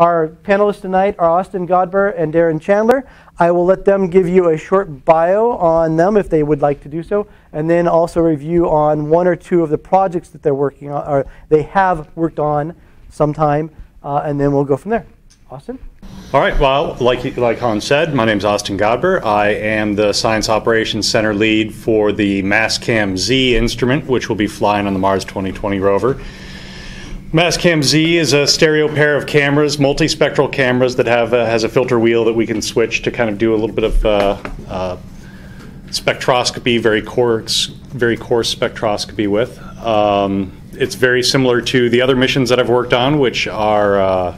Our panelists tonight are Austin Godber and Darren Chandler. I will let them give you a short bio on them if they would like to do so, and then also review on one or two of the projects that they're working on, or they have worked on sometime, and then we'll go from there. Austin? All right, well, like Hans said, my name is Austin Godber. I am the Science Operations Center lead for the Mastcam-Z instrument, which will be flying on the Mars 2020 rover. Mastcam-Z is a stereo pair of cameras, multispectral cameras that has a filter wheel that we can switch to kind of do a little bit of spectroscopy, very coarse spectroscopy with. It's very similar to the other missions that I've worked on, which are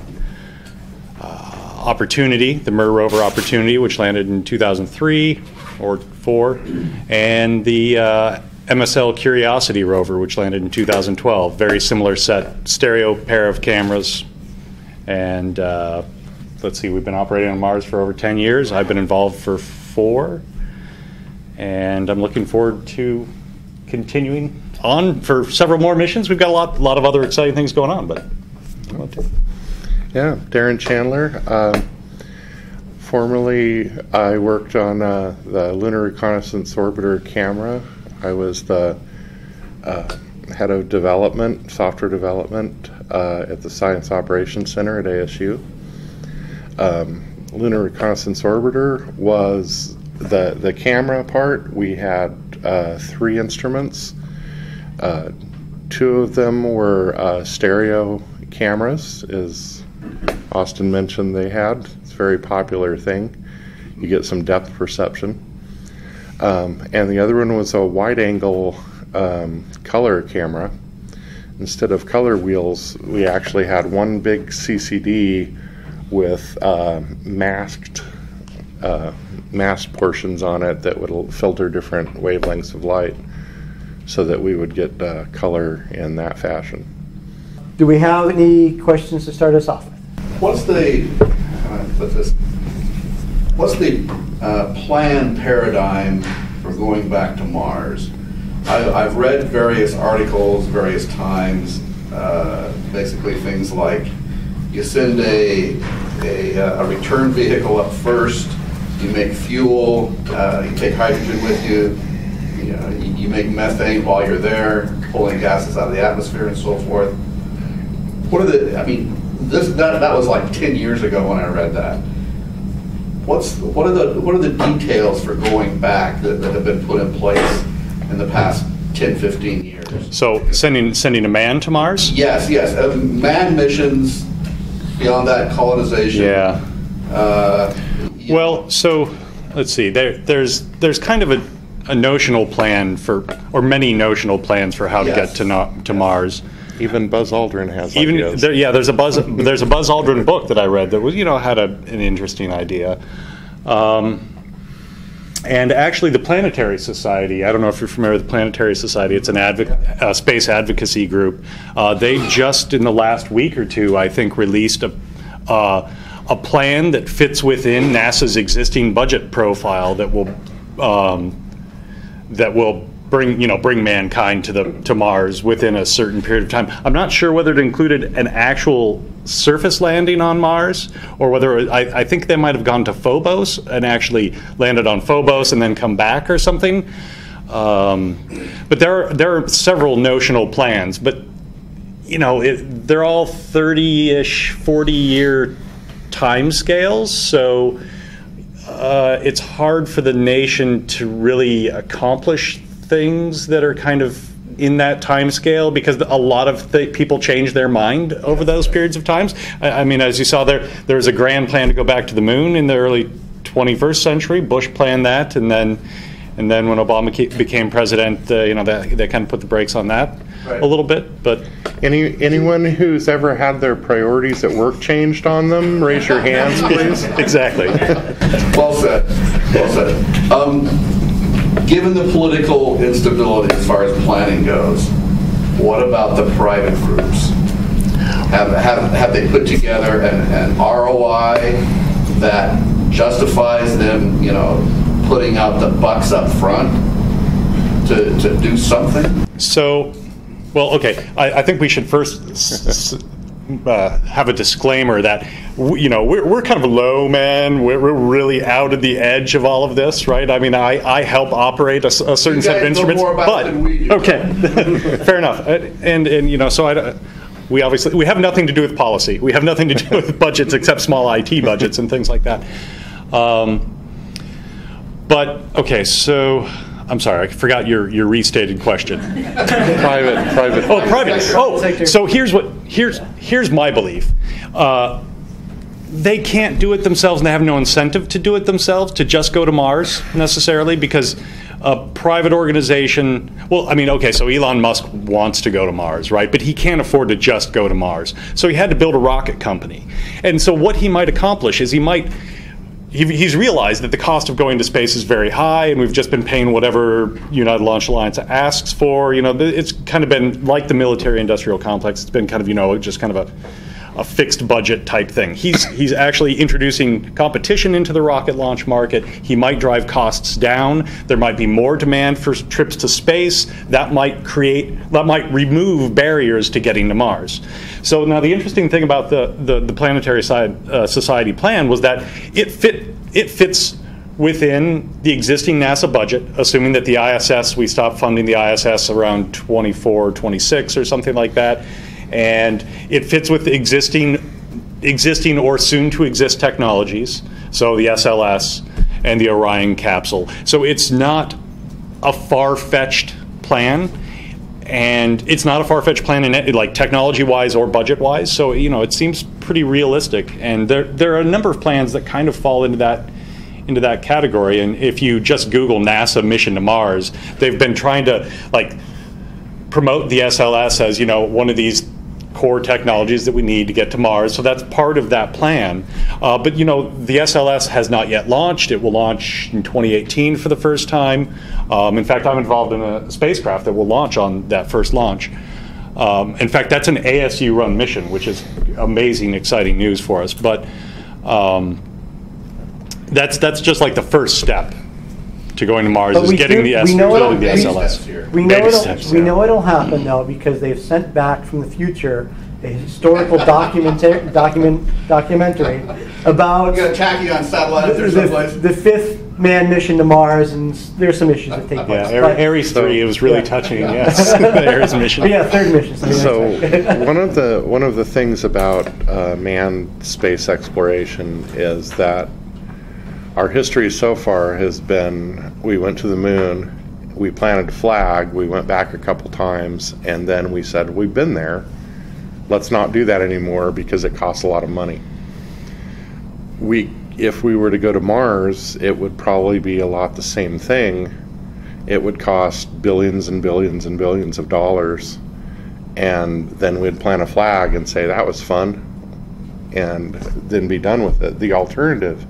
Opportunity, the Mir rover Opportunity, which landed in 2003 or 4, and the MSL Curiosity rover, which landed in 2012. Very similar set, stereo pair of cameras, and let's see, we've been operating on Mars for over 10 years. I've been involved for 4, and I'm looking forward to continuing on for several more missions. We've got a lot of other exciting things going on, but I'm up to it. Yeah, Darren Chandler. Formerly, I worked on the Lunar Reconnaissance Orbiter camera. I was the head of development, software development, at the Science Operations Center at ASU. Lunar Reconnaissance Orbiter was the camera part. We had 3 instruments. 2 of them were stereo cameras, is Austin mentioned they had. It's a very popular thing. You get some depth perception. And the other one was a wide-angle color camera. Instead of color wheels, we actually had one big CCD with masked portions on it that would filter different wavelengths of light so that we would get color in that fashion. Do we have any questions to start us off with? What's the, plan paradigm for going back to Mars? I've read various articles, various times, basically things like you send a return vehicle up first, you make fuel, you take hydrogen with you, you make methane while you're there, pulling gases out of the atmosphere and so forth. What are the, I mean, that was like 10 years ago when I read that. What are the details for going back that have been put in place in the past 10, 15 years? So sending a man to Mars? Yes, yes. Man missions, beyond that, colonization. Yeah. Well, so let's see. There's kind of a notional plan for, or many notional plans for how, yes, to get to Mars. Even Buzz Aldrin has ideas. There's a Buzz Aldrin book that I read that was, had an interesting idea. And actually, the Planetary Society, I don't know if you're familiar with the Planetary Society. It's an space advocacy group. They just, in the last week or two, I think, released a plan that fits within NASA's existing budget profile that will bring mankind to Mars within a certain period of time. I'm not sure whether it included an actual surface landing on Mars, or whether I think they might have gone to Phobos and actually landed on Phobos and then come back or something. But there are several notional plans, but they're all 30-ish, 40-year timescales, so it's hard for the nation to really accomplish things that are kind of in that time scale, because a lot of people change their mind over those periods of times. I mean, as you saw, there was a grand plan to go back to the moon in the early 21st century. Bush planned that, and then when Obama became president, they kind of put the brakes on that, right, a little bit. But anyone who's ever had their priorities at work changed on them, raise your hands, please. Exactly. Well said. Well said. Given the political instability as far as planning goes, what about the private groups? Have they put together an ROI that justifies them, putting out the bucks up front to do something? So, well, okay, I think we should first have a disclaimer that you know, we're kind of low, man. We're really out at the edge of all of this, right? I mean, I help operate a certain set of instruments, but okay, fair enough. And you know, so we obviously have nothing to do with policy. We have nothing to do with budgets except small IT budgets and things like that. But okay, so. I'm sorry, I forgot your restated question. private. Oh, private. Oh, so here's my belief. They can't do it themselves, and they have no incentive to do it themselves, to just go to Mars necessarily, because a private organization. Well, I mean, okay, so Elon Musk wants to go to Mars, right? But he can't afford to just go to Mars, so he had to build a rocket company. And so what he might accomplish is he's realized that the cost of going to space is very high, and we've just been paying whatever United Launch Alliance asks for. You know, it's kind of been like the military-industrial complex. It's been kind of, you know, just kind of a fixed budget type thing. He's actually introducing competition into the rocket launch market. He might drive costs down. There might be more demand for trips to space. That might remove barriers to getting to Mars. So now the interesting thing about the Planetary Society plan was that it fits within the existing NASA budget, assuming that the ISS, we stopped funding the ISS around 24, 26 or something like that. And it fits with existing or soon-to-exist technologies, so the SLS and the Orion capsule. So it's not a far-fetched plan, and it's not a far-fetched plan in it, like technology-wise or budget-wise. So you know, it seems pretty realistic, and there are a number of plans that kind of fall into that category. And if you just Google NASA mission to Mars, they've been trying to like promote the SLS as, you know, one of these core technologies that we need to get to Mars. So that's part of that plan. But you know, the SLS has not yet launched. It will launch in 2018 for the first time. In fact, I'm involved in a spacecraft that will launch on that first launch. In fact, that's an ASU-run mission, which is amazing, exciting news for us. But that's just like the first step to going to Mars, is getting the SLS. We know it'll happen, though, because they've sent back from the future a historical documentary about the fifth manned mission to Mars, and there's some issues that take place. Yeah, Ares 3, it was really touching, yes. The Ares mission. But yeah, third mission. So one of the things about manned space exploration is that our history so far has been, we went to the moon, we planted a flag, we went back a couple times, and then we said, we've been there, let's not do that anymore because it costs a lot of money. If we were to go to Mars, it would probably be a lot the same thing. It would cost billions and billions and billions of dollars, and then we'd plant a flag and say, that was fun, and then be done with it. The alternative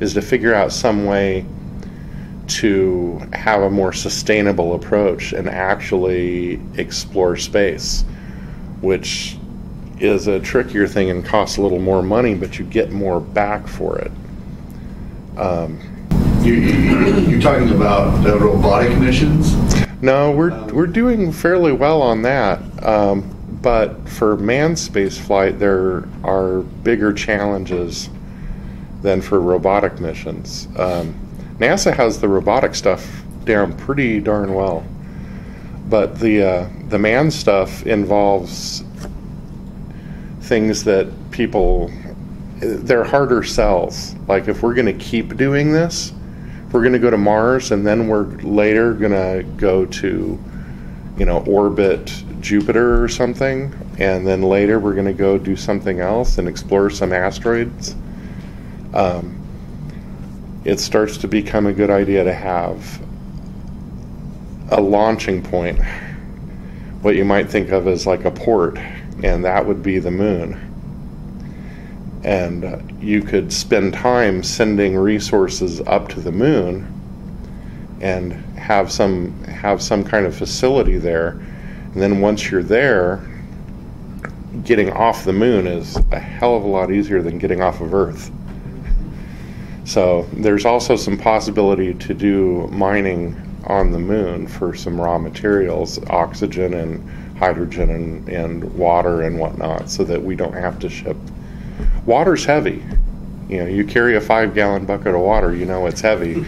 is to figure out some way to have a more sustainable approach and actually explore space, which is a trickier thing and costs a little more money, but you get more back for it. You're talking about robotic missions? No, we're doing fairly well on that, but for manned space flight, there are bigger challenges than for robotic missions. NASA has the robotic stuff down pretty darn well, but the manned stuff involves things that they're harder sells. Like, if we're gonna keep doing this, if we're gonna go to Mars and then we're later gonna go to, you know, orbit Jupiter or something, and then later we're gonna go do something else and explore some asteroids, it starts to become a good idea to have a launching point, what you might think of as like a port, and that would be the moon. And you could spend time sending resources up to the moon and have some kind of facility there, and then once you're there, getting off the moon is a hell of a lot easier than getting off of Earth. So there's also some possibility to do mining on the moon for some raw materials, oxygen and hydrogen and water and whatnot, so that we don't have to ship water's heavy. You know, you carry a 5-gallon bucket of water, you know it's heavy.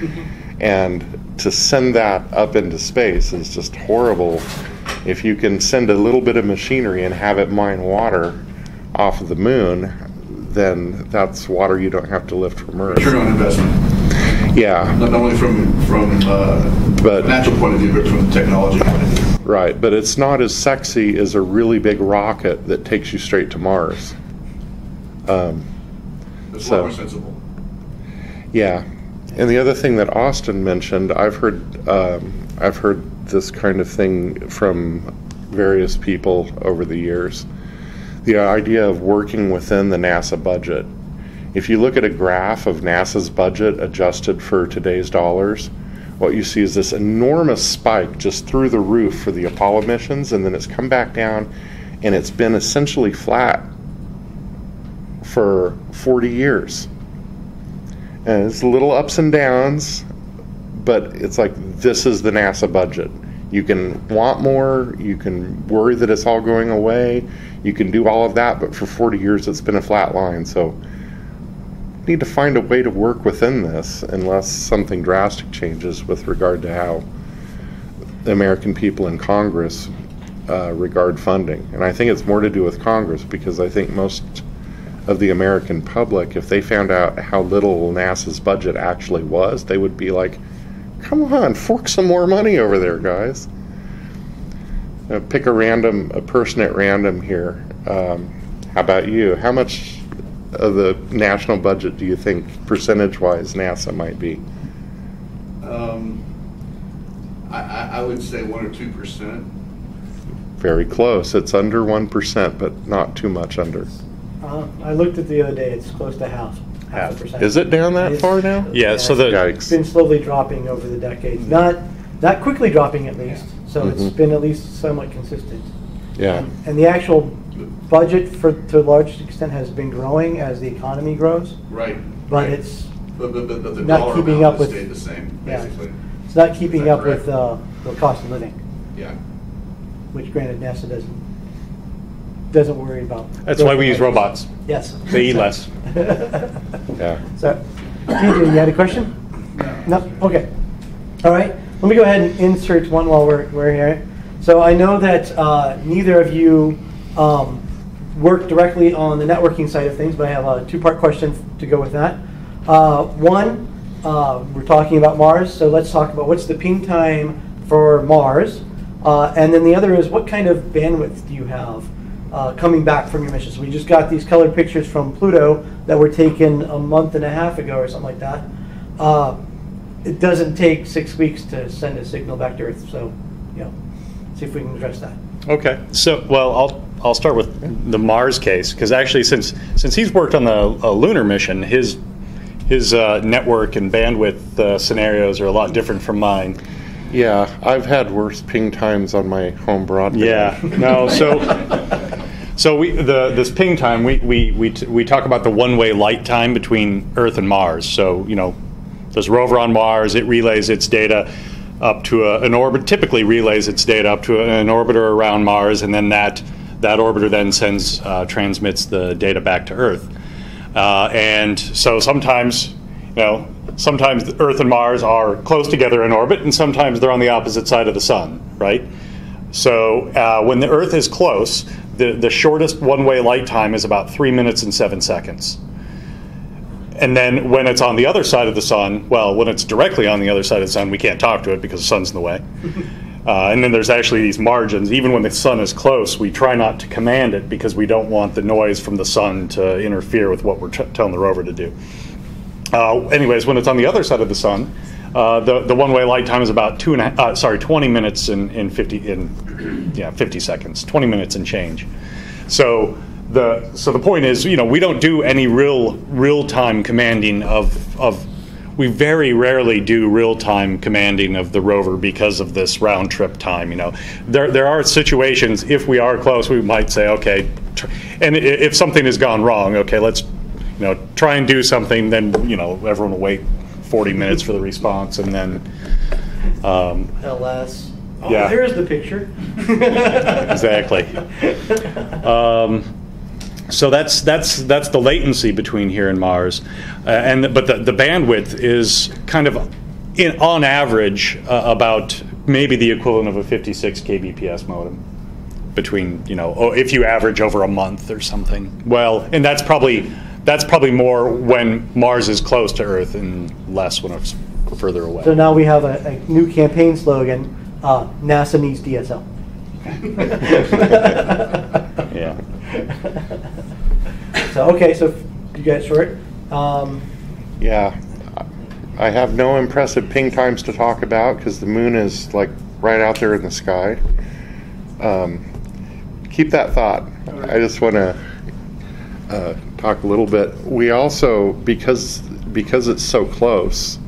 And to send that up into space is just horrible. If you can send a little bit of machinery and have it mine water off of the moon, then that's water you don't have to lift from Earth. Return on investment. Yeah. Not only from a natural point of view, but from the technology point of view. Right, but it's not as sexy as a really big rocket that takes you straight to Mars. It's a lot more sensible. Yeah. And the other thing that Austin mentioned, I've heard this kind of thing from various people over the years. The idea of working within the NASA budget. If you look at a graph of NASA's budget adjusted for today's dollars, what you see is this enormous spike just through the roof for the Apollo missions, and then it's come back down, and it's been essentially flat for 40 years. And it's little ups and downs, but it's like, this is the NASA budget. You can want more, you can worry that it's all going away, you can do all of that, but for 40 years it's been a flat line. So we need to find a way to work within this unless something drastic changes with regard to how the American people in Congress regard funding. And I think it's more to do with Congress, because I think most of the American public, if they found out how little NASA's budget actually was, they would be like, come on, fork some more money over there, guys. Pick a person at random here. How about you? How much of the national budget do you think, percentage-wise, NASA might be? I would say 1 or 2%. Very close. It's under 1%, but not too much under. I looked at the other day. It's close to half a percent. Is it down that far now? Yeah. So it's been slowly dropping over the decades. Not that quickly dropping, at least. So it's been at least somewhat consistent. Yeah. And the actual budget, to a large extent, has been growing as the economy grows. Right. But it's but the not keeping up with. Stayed the same, basically. Yeah. It's not keeping up with the cost of living. Yeah. Which, granted, NASA doesn't worry about. That's why we use robots. Yes. They eat less. Yeah. So, TJ, you had a question? No? Okay. All right. Let me go ahead and insert one while we're here. So I know that neither of you work directly on the networking side of things, but I have a two-part question to go with that. One, we're talking about Mars, so let's talk about what's the ping time for Mars. And then the other is, what kind of bandwidth do you have coming back from your missions? So we just got these colored pictures from Pluto that were taken a month and a half ago or something like that. It doesn't take 6 weeks to send a signal back to Earth, so see if we can address that. Okay. So, well, I'll start with the Mars case, because actually since he's worked on a lunar mission, his network and bandwidth scenarios are a lot different from mine. Yeah, I've had worse ping times on my home broadband. Yeah, no, so this ping time, we talk about the one-way light time between Earth and Mars. So, there's a rover on Mars, it relays its data up to an orbit, typically relays its data up to an orbiter around Mars, and then that orbiter then transmits the data back to Earth. And so sometimes, sometimes Earth and Mars are close together in orbit, and sometimes they're on the opposite side of the sun, right? So when the Earth is close, the shortest one-way light time is about 3 minutes and 7 seconds. And then when it's on the other side of the sun, well, when it's directly on the other side of the sun, we can't talk to it because the sun's in the way. And then there's actually these margins. Even when the sun is close, we try not to command it because we don't want the noise from the sun to interfere with what we're telling the rover to do. Anyways, when it's on the other side of the sun, the one-way light time is about 20 minutes and change. So the point is, we don't do any real-time commanding we very rarely do real-time commanding of the rover because of this round-trip time. There are situations, if we are close, we might say, okay, and if something has gone wrong, okay, let's try and do something, then, everyone will wait 40 minutes for the response, and then... LS. Oh, yeah. There's the picture. Exactly. So that's the latency between here and Mars, but the bandwidth is kind of, on average, about maybe the equivalent of a 56 kbps modem, between, you know, if you average over a month or something. Well, and that's probably more when Mars is close to Earth and less when it's further away. So now we have a new campaign slogan: NASA needs DSL. Yeah. So okay, so you guys short. Yeah, I have no impressive ping times to talk about because the moon is like right out there in the sky. Keep that thought. Right. I just want to talk a little bit. We also, because it's so close,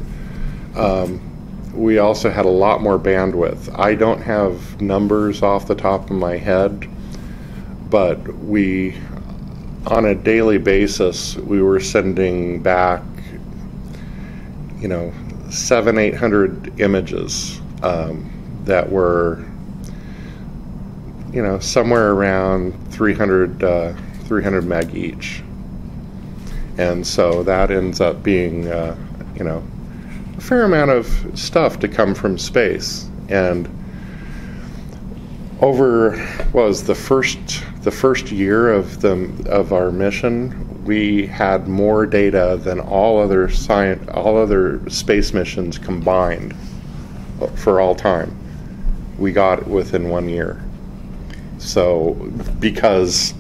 we also had a lot more bandwidth. I don't have numbers off the top of my head, but we, on a daily basis, we were sending back, you know, 700–800 images that were, you know, somewhere around 300 meg each. And so that ends up being, you know, a fair amount of stuff to come from space. And over what was the first year of our mission, we had more data than all other space missions combined for all time. We got it within 1 year. So because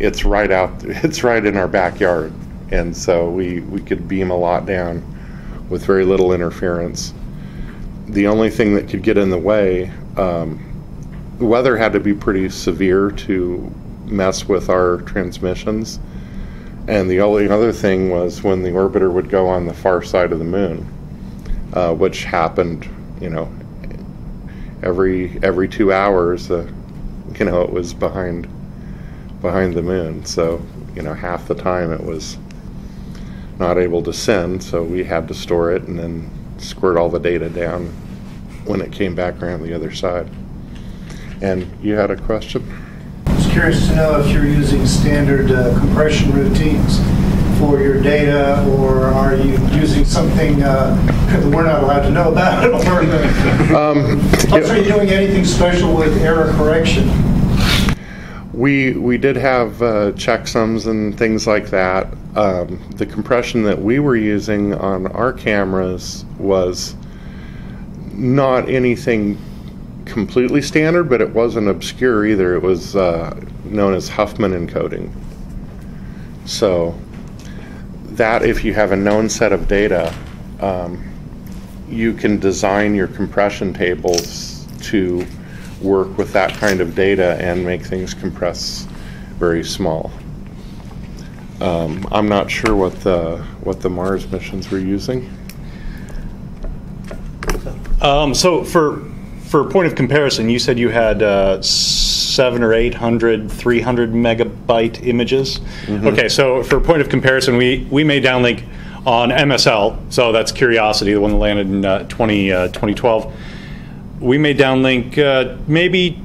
it's right out, it's right in our backyard, and so we could beam a lot down with very little interference. The only thing that could get in the way, the weather had to be pretty severe to mess with our transmissions, and the only other thing was when the orbiter would go on the far side of the moon, which happened, you know, every 2 hours. You know, it was behind the moon, so, you know, half the time it was not able to send, so we had to store it and then squirt all the data down when it came back around the other side. And you had a question? I was curious to know if you're using standard compression routines for your data, or are you using something that we're not allowed to know about? Or are you doing anything special with error correction? We did have checksums and things like that. The compression that we were using on our cameras was not anything completely standard, but it wasn't obscure either. It was known as Huffman encoding. So that, if you have a known set of data, you can design your compression tables to work with that kind of data and make things compress very small. I'm not sure what the Mars missions were using. So for point of comparison, you said you had 700 or 800 300 megabyte images. Mm-hmm. Okay, so for point of comparison, we made downlink on MSL, so that's Curiosity, the one that landed in 2012. We made downlink maybe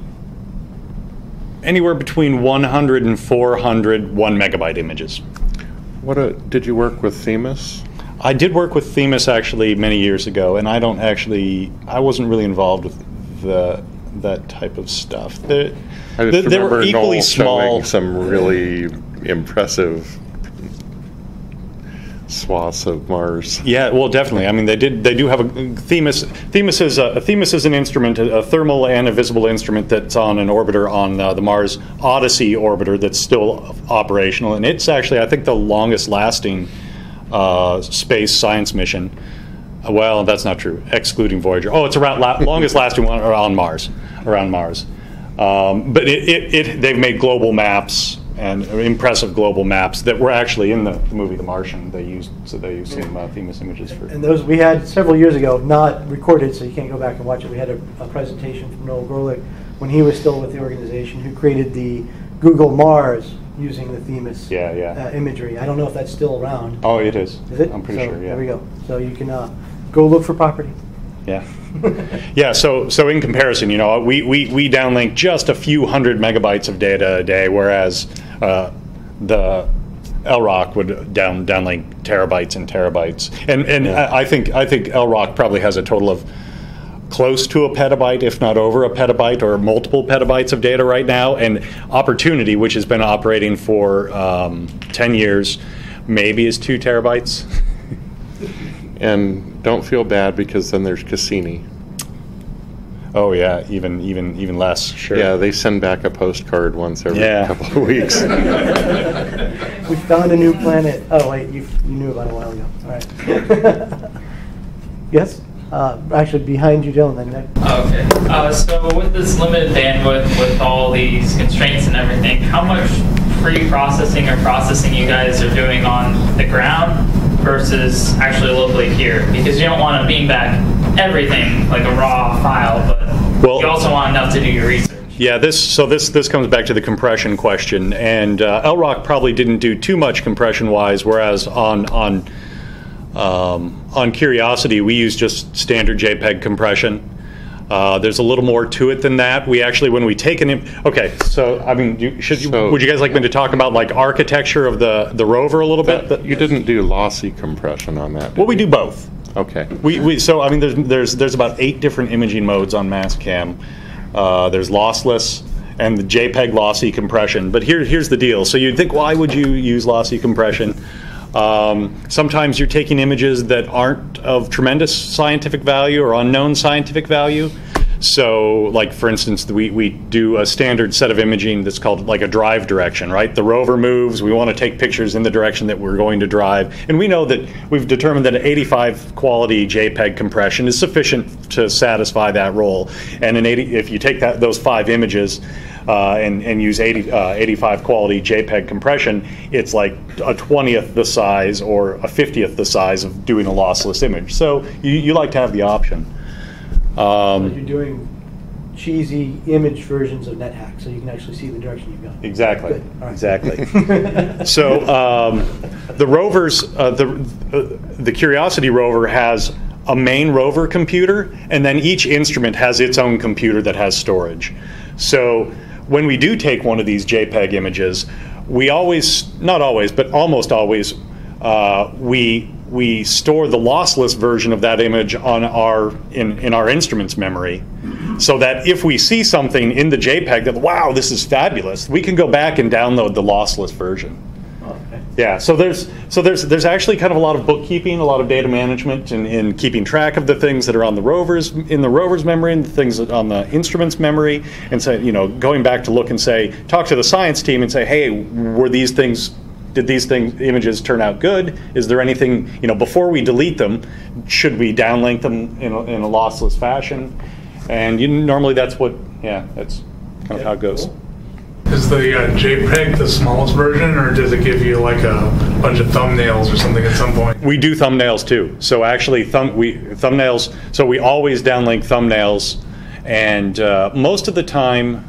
anywhere between 100 and 400 1 megabyte images. Did you work with Themis? I did work with Themis actually many years ago, and I wasn't really involved with that type of stuff. They were equally Noel small. Some really impressive swaths of Mars. Yeah, well, definitely. I mean, they do have a Themis. Themis is an instrument, a thermal and a visible instrument that's on an orbiter on the Mars Odyssey orbiter that's still operational, and it's actually, I think, the longest lasting space science mission. Well, that's not true, excluding Voyager. Oh, it's around longest lasting one around Mars. But they've made global maps, and impressive global maps that were actually in the movie The Martian. They used some Themis images for. And those we had several years ago, not recorded, so you can't go back and watch it. We had a presentation from Noel Gorlick when he was still with the organization, who created the Google Mars using the Themis imagery. I don't know if that's still around. Oh, it is. Is it? I'm pretty sure. Yeah. There we go. So you can go look for property. Yeah. Yeah. So in comparison, you know, we downlink just a few hundred megabytes of data a day, whereas the LROC would downlink terabytes and terabytes, and yeah. I think LROC probably has a total of close to a petabyte, if not over a petabyte, or multiple petabytes of data right now. And Opportunity, which has been operating for 10 years, maybe is 2 terabytes. And don't feel bad, because then there's Cassini. Oh yeah, even less. Sure. Yeah, they send back a postcard once every couple of weeks. We found a new planet. Oh wait, you knew about it a while ago. All right. Yes. Actually, behind you, gentlemen. Okay. So with this limited bandwidth, with all these constraints and everything, how much pre-processing or processing you guys are doing on the ground versus actually locally here? Because you don't want to beam back everything like a raw file, but you also want enough to do your research. Yeah, this comes back to the compression question, and LROC probably didn't do too much compression-wise, whereas on Curiosity, we use just standard JPEG compression. There's a little more to it than that. We actually, when we take an okay, so I mean, would you guys like me to talk about like architecture of the rover a little bit? You didn't do lossy compression on that. Well, we do both. Okay. So I mean, there's about 8 different imaging modes on Mastcam. There's lossless and the JPEG lossy compression. But here's the deal. So you'd think, why would you use lossy compression? Sometimes you're taking images that aren't of tremendous scientific value or unknown scientific value. So, like for instance, we do a standard set of imaging that's called like a drive direction, right? The rover moves, we want to take pictures in the direction that we're going to drive. And we know that we've determined that an 85 quality JPEG compression is sufficient to satisfy that role. And if you take those 5 images and use 85 quality JPEG compression, it's like a 20th the size or a 50th the size of doing a lossless image. So you like to have the option. So you're doing cheesy image versions of NetHack, so you can actually see the direction you've gone. Exactly. Right. Exactly. So the rovers, the Curiosity rover has a main rover computer, and then each instrument has its own computer that has storage. So when we do take one of these JPEG images, we always, not always, but almost always, we store the lossless version of that image on in our instrument's memory, so that if we see something in the JPEG that, wow, this is fabulous, we can go back and download the lossless version. Okay. Yeah, so there's actually kind of a lot of bookkeeping, a lot of data management, in keeping track of the things that are on the rovers, in the rover's memory, and the things that on the instrument's memory, and so, you know, going back to look and say, talk to the science team and say, hey, were these things, did these images turn out good? Is there anything, you know, before we delete them, should we downlink them in a lossless fashion? And normally that's what, that's kind of how it goes. Is the JPEG the smallest version, or does it give you like a bunch of thumbnails or something at some point? We do thumbnails too. So actually, thumbnails. So we always downlink thumbnails, and most of the time.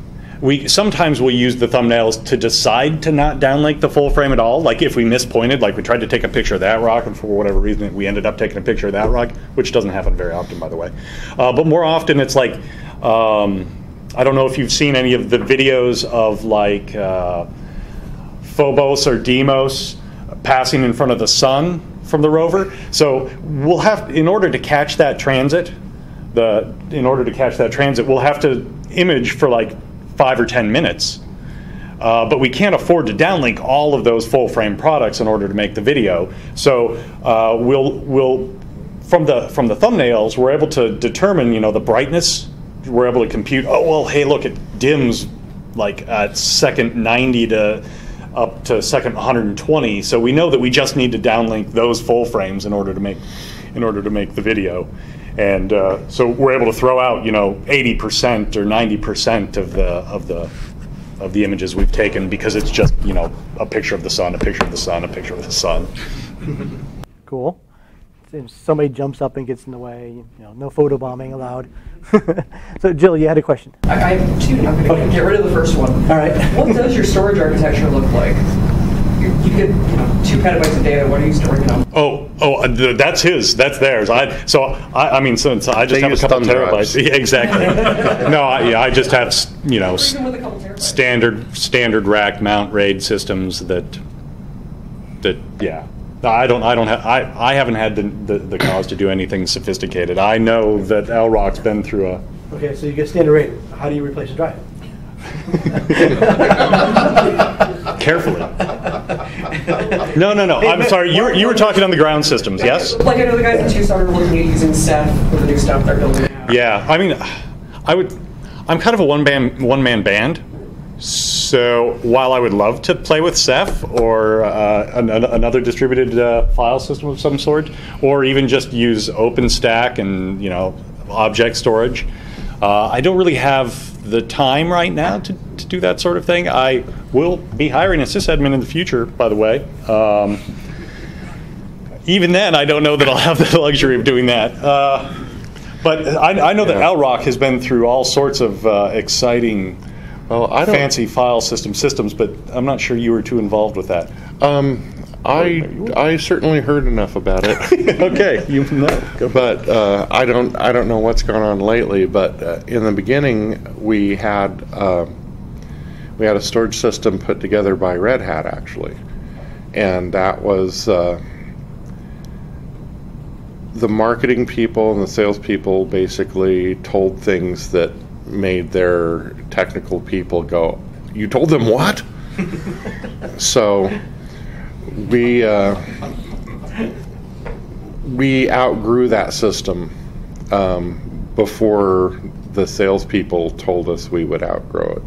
Sometimes we'll use the thumbnails to decide to not downlink the full frame at all. Like if we mispointed, like we tried to take a picture of that rock, and for whatever reason we ended up taking a picture of that rock, which doesn't happen very often, by the way. But more often it's like, I don't know if you've seen any of the videos of like Phobos or Deimos passing in front of the sun from the rover. So we'll have, in order to catch that transit, we'll have to image for like 5 or 10 minutes, but we can't afford to downlink all of those full-frame products in order to make the video. So from the thumbnails, we're able to determine, you know, the brightness. We're able to compute. Oh well, hey, look, it dims like at second 90 to up to second 120. So we know that we just need to downlink those full frames in order to make the video. And so we're able to throw out, you know, 80% or 90% of the images we've taken, because it's just, you know, a picture of the sun, a picture of the sun, a picture of the sun. Cool. If somebody jumps up and gets in the way, you know, no photobombing allowed. So Jill, you had a question. I have 2. I'm going to get rid of the first one. All right. What does your storage architecture look like? You get, you know, 2 petabytes of data. What are you storing now? That's his. That's theirs. I mean, since I just have a couple terabytes. Yeah, exactly. No, I just have, you know. Even with a couple terabytes. standard rack mount RAID systems that yeah. I haven't had the cause to do anything sophisticated. I know that LROC's been through a. Okay, so you get standard RAID. How do you replace the drive? Carefully. No. I'm sorry. You were talking on the ground systems, yes? Like I know the guys that you started looking at using Ceph for the new stuff they're building now. Yeah, I mean, I'm kind of a one-man band. So while I would love to play with Ceph or another distributed file system of some sort, or even just use OpenStack and object storage, I don't really have the time right now to do that sort of thing. I will be hiring a sysadmin in the future, by the way. Even then, I don't know that I'll have the luxury of doing that. But I know that LROC has been through all sorts of exciting. Well, I don't fancy file systems, but I'm not sure you were too involved with that. I certainly heard enough about it. Okay, you know. But I don't know what's gone on lately. But in the beginning, we had a storage system put together by Red Hat actually, and that was the marketing people and the salespeople basically told things that made their technical people go, "You told them what?" So we outgrew that system before the salespeople told us we would outgrow it.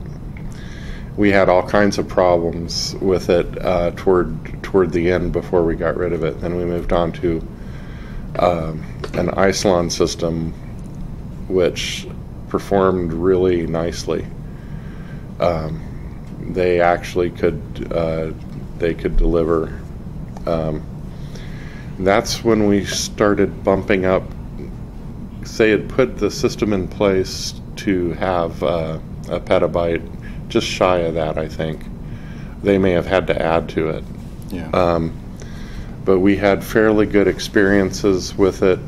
We had all kinds of problems with it toward the end before we got rid of it. Then we moved on to an Isilon system, which performed really nicely. They actually could deliver. That's when we started bumping up. They had put the system in place to have a petabyte, just shy of that, I think. They may have had to add to it. Yeah. But we had fairly good experiences with it.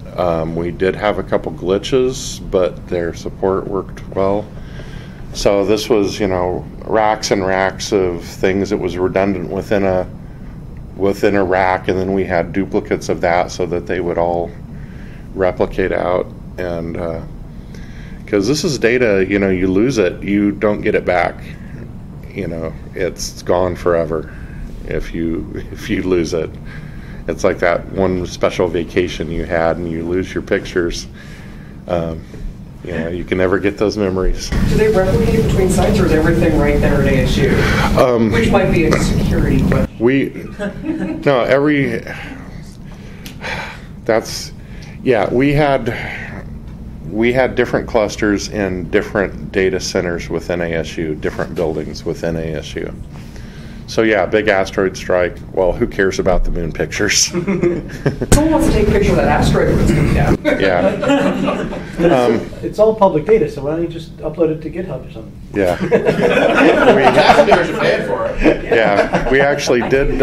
We did have a couple glitches, but their support worked well. So this was, racks and racks of things that was redundant within a rack, and then we had duplicates of that so that they would all replicate out. And because this is data, you lose it, you don't get it back. It's gone forever if you lose it. It's like that one special vacation you had, and you lose your pictures. You can never get those memories. Do they replicate between sites, or is everything right there at ASU? Which might be a security question. We had different clusters in different data centers within ASU, different buildings within ASU. So yeah, big asteroid strike. Well, who cares about the moon pictures? Who wants to take a picture of that asteroid that's coming down? Yeah. It's all public data, so why don't you just upload it to GitHub or something? Yeah. There's a plan for it. Yeah, we actually did.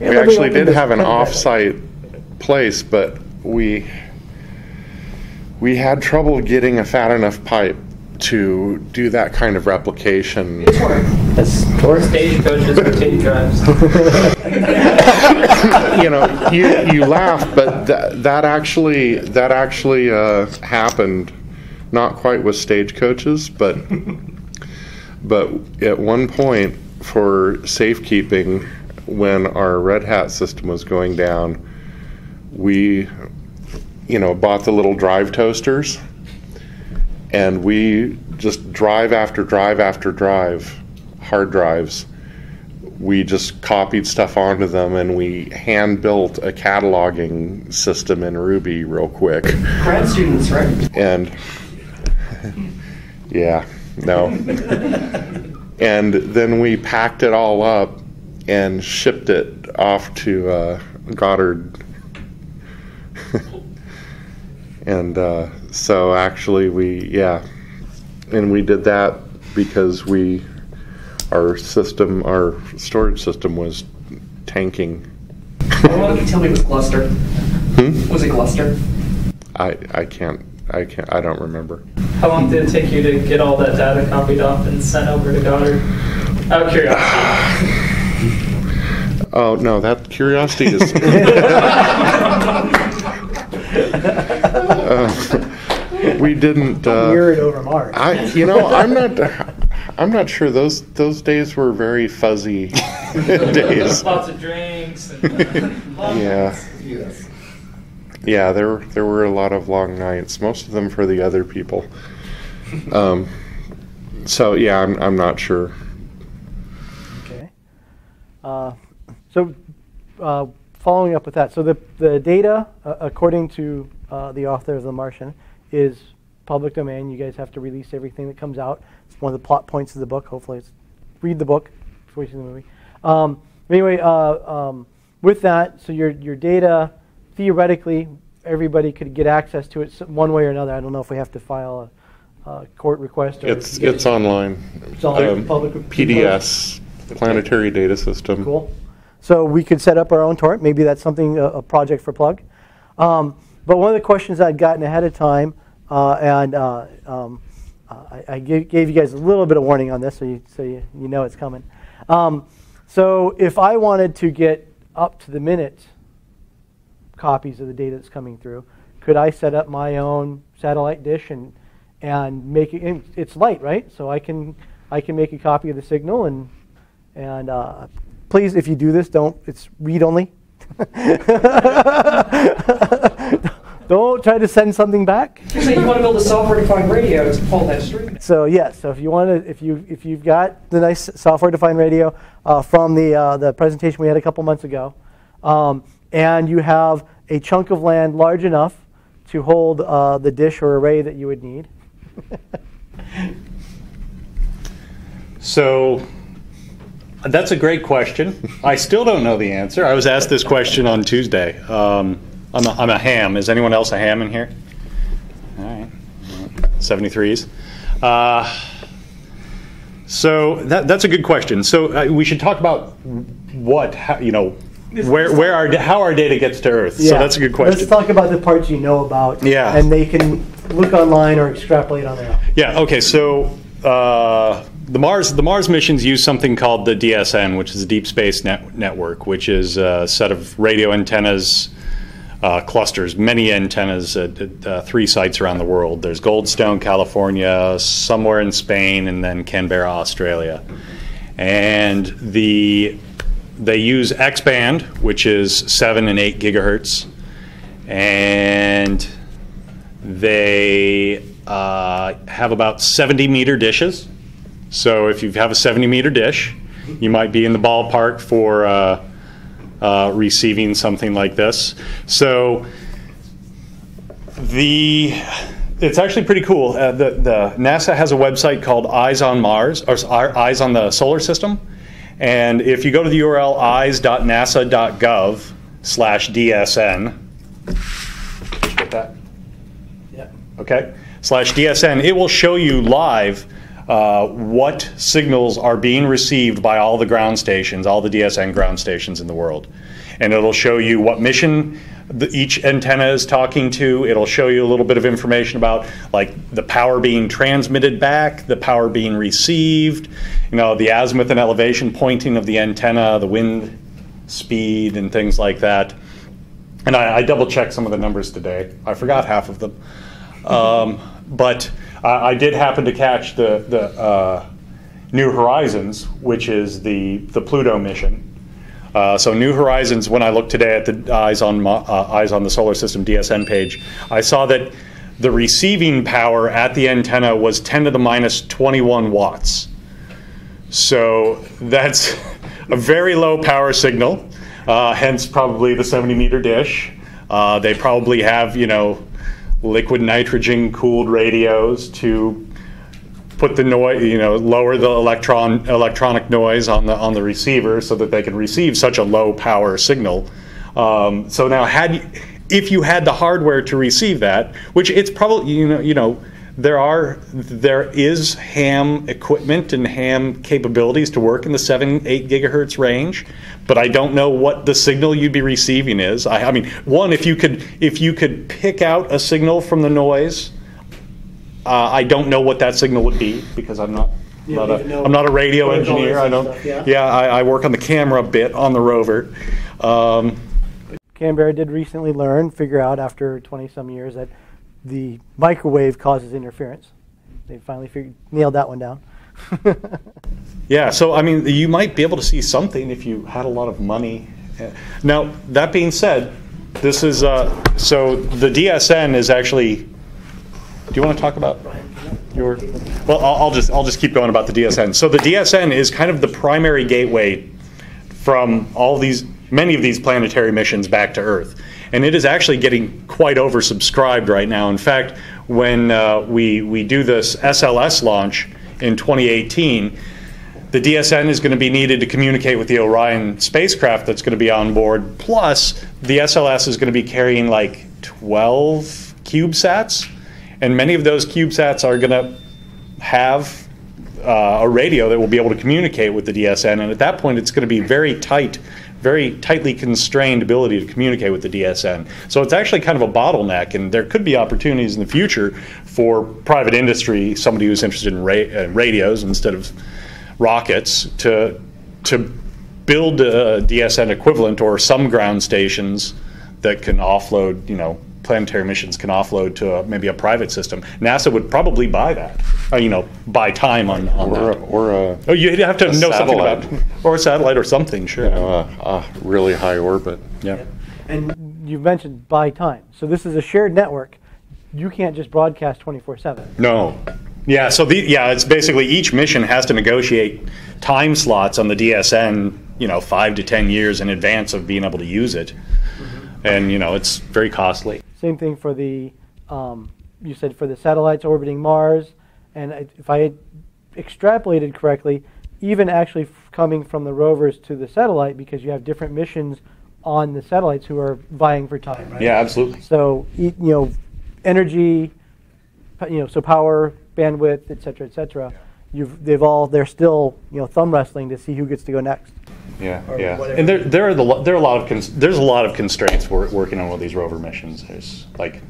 We actually did have an off-site place, but we had trouble getting a fat enough pipe to do that kind of replication. That's stagecoaches or tape drives. You laugh, but that actually happened, not quite with stagecoaches, but at one point for safekeeping, when our Red Hat system was going down, we bought the little drive toasters. And we just drive after drive after drive, hard drives. We just copied stuff onto them, and we hand-built a cataloging system in Ruby real quick. Grad students, right? And yeah, no. And then we packed it all up and shipped it off to Goddard. And so actually we did that because our storage system was tanking. Well, you tell me it was Gluster. Was it Gluster? I can't, I don't remember. How long did it take you to get all that data copied up and sent over to Goddard? Out of curiosity. Oh, no, that curiosity is... we didn't... We're it over Mars. You know, I'm not sure. Those days were very fuzzy days. Lots of drinks. And, yeah. Yes. Yeah, there were a lot of long nights, most of them for the other people. So yeah, I'm not sure. Okay. Following up with that, so the data, according to the author of The Martian, is public domain. You guys have to release everything that comes out. It's one of the plot points of the book. Hopefully, it's read the book before you see the movie. Anyway, with that, so your data. Theoretically, everybody could get access to it one way or another. I don't know if we have to file a court request. Or it's online. It's online. Public PDS, Planetary Data System. Cool. So we could set up our own torrent. Maybe that's something, a project for Plug. But one of the questions I'd gotten ahead of time, I gave you guys a little bit of warning on this, so you know it's coming. So if I wanted to get up to the minute copies of the data that's coming through, could I set up my own satellite dish and make it? And it's light, right? So I can make a copy of the signal and please, if you do this, don't. It's read only. Don't try to send something back. You're saying you want to build a software-defined radio to pull that stream. So yeah, so if you want to, if you've got the nice software-defined radio from the presentation we had a couple months ago. And you have a chunk of land large enough to hold the dish or array that you would need. So that's a great question. I still don't know the answer. I was asked this question on Tuesday. I'm a ham. Is anyone else a ham in here? All right. 73s. So that's a good question. So we should talk about how our data gets to Earth. Yeah. So that's a good question. Let's talk about the parts you know about, yeah, and they can look online or extrapolate on their own. Yeah. Okay. So the Mars missions use something called the DSN, which is the Deep Space Network, which is a set of radio antennas, clusters, many antennas at 3 sites around the world. There's Goldstone, California, somewhere in Spain, and then Canberra, Australia, and They use X-band, which is 7 and 8 gigahertz, and they have about 70-meter dishes. So if you have a 70-meter dish, you might be in the ballpark for receiving something like this. So it's actually pretty cool. The NASA has a website called Eyes on Mars, or Eyes on the Solar System. And if you go to the URL eyes.nasa.gov/DSN, did you get that? Yeah. Okay. /DSN, it will show you live what signals are being received by all the ground stations, all the DSN ground stations in the world. And it'll show you what mission each antenna is talking to. It'll show you a little bit of information about, like, the power being transmitted back, the power being received, you know, the azimuth and elevation pointing of the antenna, the wind speed, and things like that. And I double-checked some of the numbers today. I forgot half of them. But I did happen to catch the New Horizons, which is the Pluto mission. So New Horizons, when I looked today at the Eyes on the Solar System DSN page, I saw that the receiving power at the antenna was 10⁻¹² watts. So that's a very low power signal, hence probably the 70-meter dish. They probably have, you know, liquid nitrogen-cooled radios to put the noise, you know, lower the electronic noise on the receiver so that they can receive such a low power signal. So now, if you had the hardware to receive that, which it's probably, you know, there is ham equipment and ham capabilities to work in the 7, 8 gigahertz range, but I don't know what the signal you'd be receiving is. I mean, one, if you could pick out a signal from the noise. I don't know what that signal would be because I'm not a radio engineer. I don't. Stuff, yeah, yeah, I work on the camera bit on the rover. Canberra did recently figure out after 20-some years that the microwave causes interference. They finally nailed that one down. Yeah, so I mean, you might be able to see something if you had a lot of money. Now, that being said, this is so the DSN is actually. Do you want to talk about your? Well, I'll just keep going about the DSN. So the DSN is kind of the primary gateway from all these. Many of these planetary missions back to Earth. And it is actually getting quite oversubscribed right now. In fact, when we do this SLS launch in 2018, the DSN is going to be needed to communicate with the Orion spacecraft that's going to be on board, plus the SLS is going to be carrying like 12 CubeSats. And many of those CubeSats are going to have a radio that will be able to communicate with the DSN. And at that point, it's going to be very tight, very tightly constrained ability to communicate with the DSN. So it's actually kind of a bottleneck, and there could be opportunities in the future for private industry, somebody who's interested in radios instead of rockets, to build a DSN equivalent or some ground stations that can offload, you know, planetary missions can offload to maybe a private system. NASA would probably buy that, you know, buy time on or that. Oh, you'd have to know satellite. Something about or a satellite or something, sure. You know, really high orbit. Yeah. Yeah. And you mentioned buy time. So this is a shared network. You can't just broadcast 24/7. No. Yeah. So it's basically each mission has to negotiate time slots on the DSN, you know, 5 to 10 years in advance of being able to use it, and you know, it's very costly. Same thing for the, you said for the satellites orbiting Mars, and if I had extrapolated correctly, even actually coming from the rovers to the satellite, because you have different missions on the satellites who are vying for time, right? Yeah, absolutely. So, you know, energy, you know, so power, bandwidth, et cetera, they're still, you know, thumb wrestling to see who gets to go next. Yeah, yeah, whatever. And there's a lot of constraints working on all these rover missions. There's like,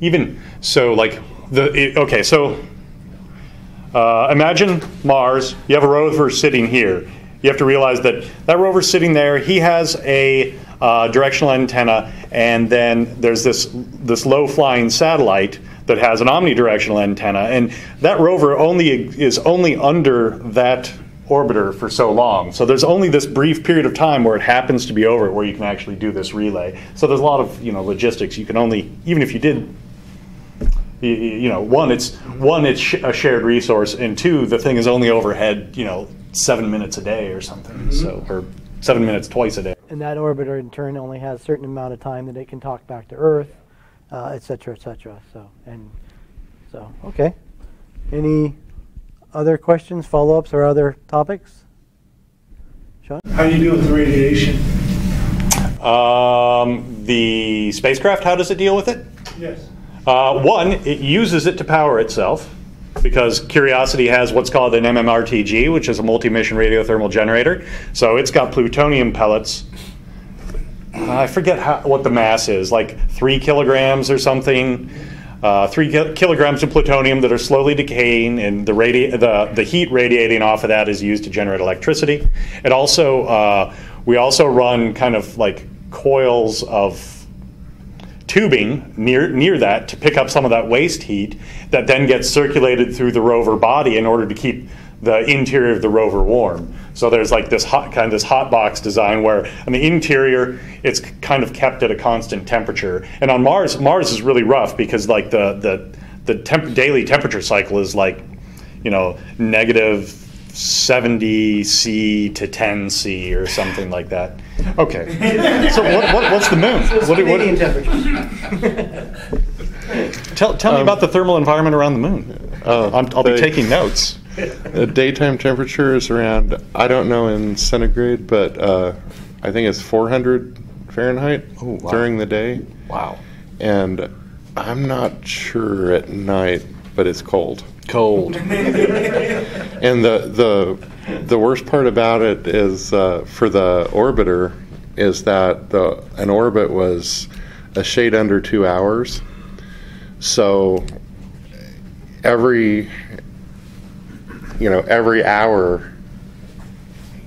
even so, like imagine Mars. You have a rover sitting here. You have to realize that that rover sitting there, he has a directional antenna, and then there's this low flying satellite that has an omnidirectional antenna, and that rover is only under that orbiter for so long. So there's only this brief period of time where it happens to be over where you can actually do this relay. So there's a lot of, you know, logistics. You can only, even if you did, you know, one, it's a shared resource, and two, the thing is only overhead, you know, 7 minutes a day or something. So, or 7 minutes twice a day. And that orbiter in turn only has a certain amount of time that it can talk back to Earth, et cetera, so, and so, okay. Any other questions, follow-ups, or other topics? Sean? How do you deal with the radiation? The spacecraft, how does it deal with it? Yes. One, it uses it to power itself, because Curiosity has what's called an MMRTG, which is a multi-mission radiothermal generator. So it's got plutonium pellets. I forget what the mass is, like 3 kilograms or something. 3 kilograms of plutonium that are slowly decaying, and the heat radiating off of that is used to generate electricity. It also, we also run kind of like coils of tubing near that to pick up some of that waste heat that then gets circulated through the rover body in order to keep the interior of the rover warm. So there's like this hot box design where on the interior it's kind of kept at a constant temperature. And on Mars is really rough because like the daily temperature cycle is like, you know, -70°C to 10°C or something like that. Okay. So what's the moon? So what Canadian temperature. Tell me about the thermal environment around the moon. I'll be taking notes. The daytime temperature is around, I don't know in centigrade, but I think it's 400 Fahrenheit during the day. Wow. And I'm not sure at night, but it's cold. Cold. And the worst part about it is for the orbiter is that an orbit was a shade under 2 hours. So every hour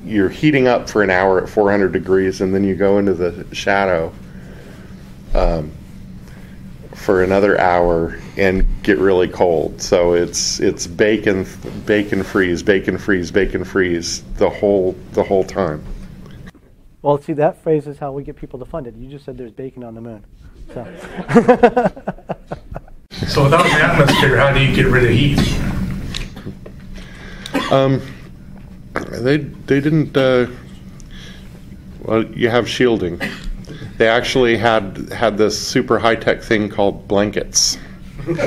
you're heating up for an hour at 400 degrees, and then you go into the shadow for another hour and get really cold. So it's bake and freeze the whole time. Well, see, that phrase is how we get people to fund it. You just said there's bacon on the moon. So, so without the atmosphere, how do you get rid of heat? They didn't. Well, you have shielding. They actually had this super high-tech thing called blankets. the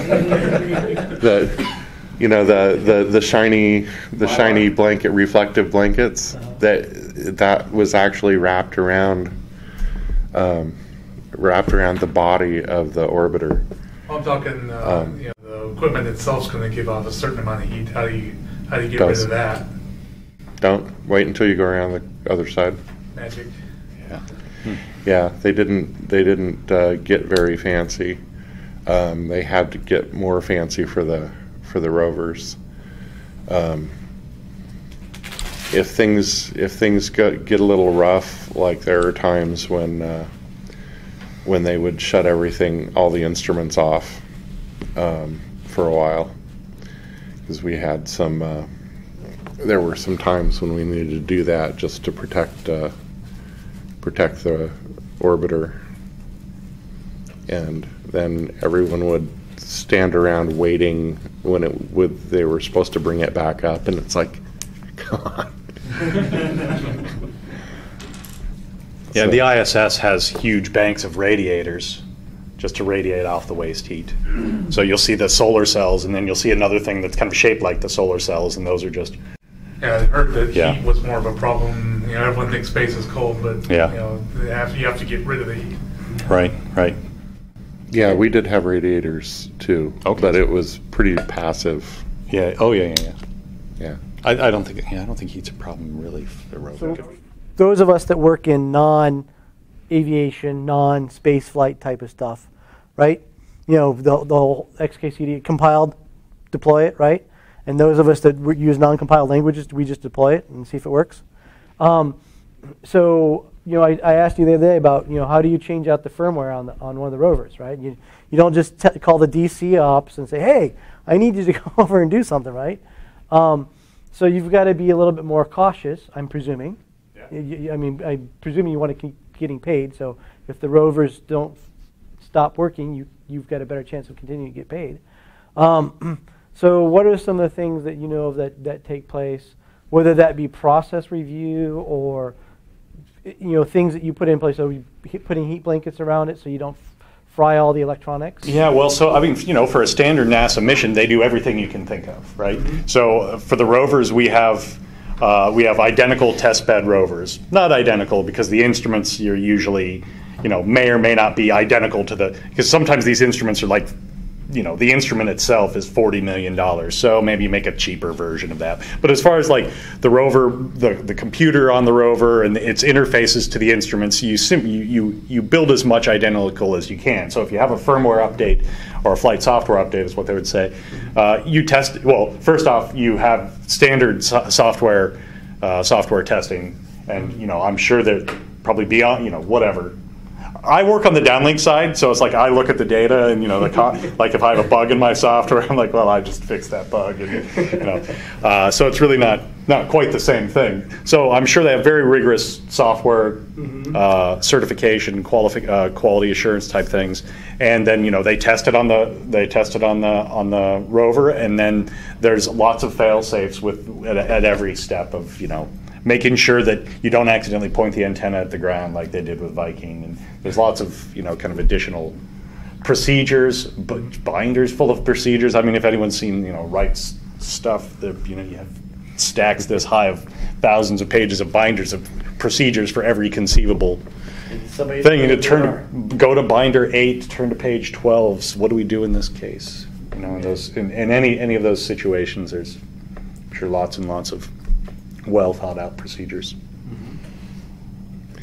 shiny shiny blanket, reflective blankets. That was actually wrapped around the body of the orbiter. I'm talking the equipment itself is going to give off a certain amount of heat. How do you get rid of that? Don't wait until you go around the other side. Magic. Yeah. Hmm. Yeah. They didn't get very fancy. They had to get more fancy for the rovers. If things get a little rough, like there are times when they would shut everything, all the instruments off for a while, because we had some. There were some times when we needed to do that just to protect the orbiter, and then everyone would stand around waiting when they were supposed to bring it back up, and it's like, come on. Yeah, so. The ISS has huge banks of radiators just to radiate off the waste heat. So you'll see the solar cells, and then you'll see another thing that's kind of shaped like the solar cells, and those are just... Yeah, I heard that heat was more of a problem. You know, everyone thinks space is cold, but you have to get rid of the heat. Right, right. Yeah, we did have radiators, too, but it was pretty passive. Yeah, Yeah. I don't think heat's a problem, really, for the rover. So those of us that work in non-aviation, non-space flight type of stuff, right? You know, the whole XKCD, compiled, deploy it, right? And those of us that use non-compiled languages, we just deploy it and see if it works. I asked you the other day about, how do you change out the firmware on one of the rovers, right? You don't just call the DC ops and say, hey, I need you to go over and do something, right? So you've got to be a little bit more cautious, I'm presuming. Yeah. I'm presuming you want to keep getting paid. So if the rovers don't stop working, you've got a better chance of continuing to get paid. So what are some of the things that you know of that take place, whether that be process review or things that you put in place? So you're putting heat blankets around it so you don't fry all the electronics? Yeah, well, so, for a standard NASA mission, they do everything you can think of, right? Mm-hmm. So for the rovers, we have identical testbed rovers. Not identical, because the instruments you're usually, may or may not be identical to the, because sometimes these instruments are like, the instrument itself is $40 million, so maybe you make a cheaper version of that. But as far as like the rover, the computer on the rover and its interfaces to the instruments, you build as much identical as you can. So if you have a firmware update or a flight software update is what they would say, you test, well, first off, you have standard software testing. And, I'm sure that probably beyond, whatever. I work on the downlink side, so it's like I look at the data and like if I have a bug in my software, I'm like, well, I just fixed that bug, and so it's really not quite the same thing. So I'm sure they have very rigorous software certification, quality assurance type things, and then they test it on the rover, and then there's lots of fail safes at every step of making sure that you don't accidentally point the antenna at the ground like they did with Viking. And there's lots of, kind of additional procedures, binders full of procedures. I mean, if anyone's seen, Wright's stuff, you have stacks this high of thousands of pages of binders of procedures for every conceivable thing. And go to binder 8, turn to page 12. So what do we do in this case? In any of those situations, there's, I'm sure, lots and lots of well thought out procedures. Mm-hmm.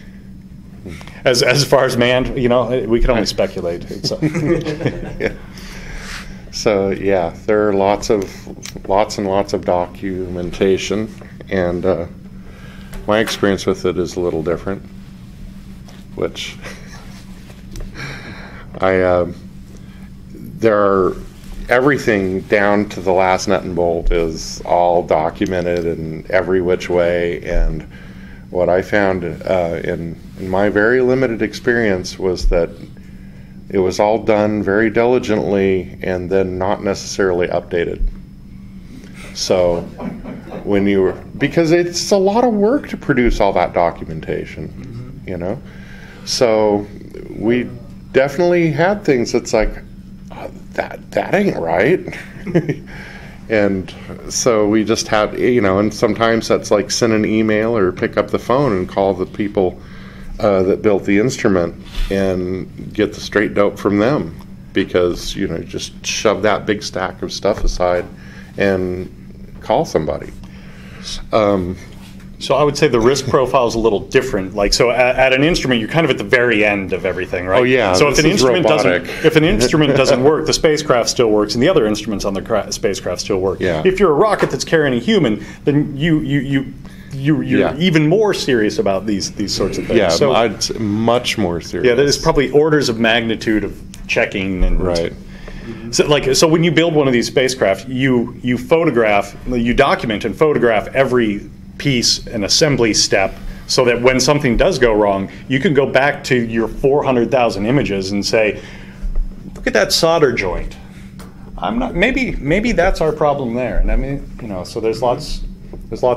As far as manned, we can only speculate. Yeah. So yeah, there are lots and lots of documentation, and my experience with it is a little different, which everything down to the last nut and bolt is all documented in every which way. And what I found in my very limited experience was that it was all done very diligently and then not necessarily updated. So when you were, because it's a lot of work to produce all that documentation, mm-hmm. you know? So we definitely had things that's like, that ain't right. And so we just had, you know, and sometimes that's like send an email or pick up the phone and call the people that built the instrument and get the straight dope from them, because, you know, just shove that big stack of stuff aside and call somebody. So I would say the risk profile is a little different. Like, so at an instrument, you're kind of at the very end of everything, right? Oh yeah. So if an instrument doesn't work, the spacecraft still works, and the other instruments on the spacecraft still work. Yeah. If you're a rocket that's carrying a human, then you're even more serious about these sorts of things. Yeah, so it's much more serious. Yeah, there's probably orders of magnitude of checking and right. So, so when you build one of these spacecraft, you document and photograph every piece and assembly step, so that when something does go wrong, you can go back to your 400,000 images and say, look at that solder joint. Maybe that's our problem there. And I mean, you know, so there's lots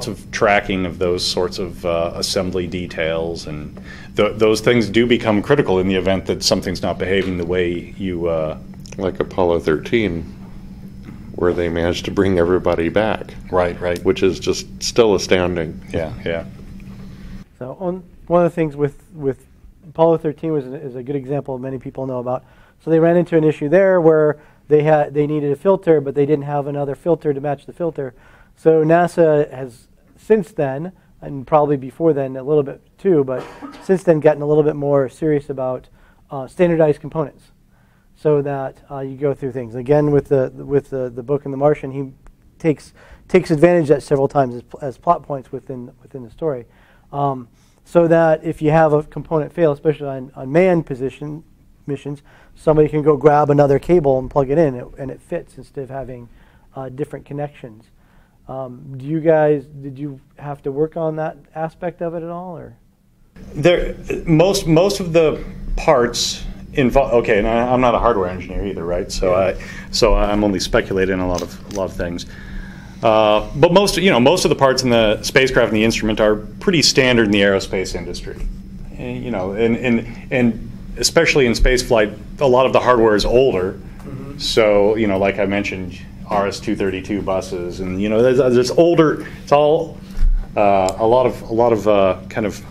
of tracking of those sorts of assembly details, and those things do become critical in the event that something's not behaving the way you like Apollo 13. Where they managed to bring everybody back. Right, right. Which is just still astounding. Yeah, yeah. So one of the things with Apollo 13 is a good example many people know about. So they ran into an issue there where they needed a filter, but they didn't have another filter to match the filter. So NASA has since then, and probably before then a little bit too, but since then gotten a little bit more serious about standardized components. So that you go through things again with the book in the Martian. He takes advantage of that several times as plot points within the story, so that if you have a component fail, especially on manned missions, somebody can go grab another cable and plug it in, and it fits instead of having different connections. Did you have to work on that aspect of it at all, or? Most of the parts. Okay, and I'm not a hardware engineer either, right? So I'm only speculating on a lot of things. But most of the parts in the spacecraft and the instrument are pretty standard in the aerospace industry. And, you know, and especially in spaceflight, a lot of the hardware is older. Mm-hmm. So you know, like I mentioned, RS-232 buses, and you know, there's older. It's all a lot of kind of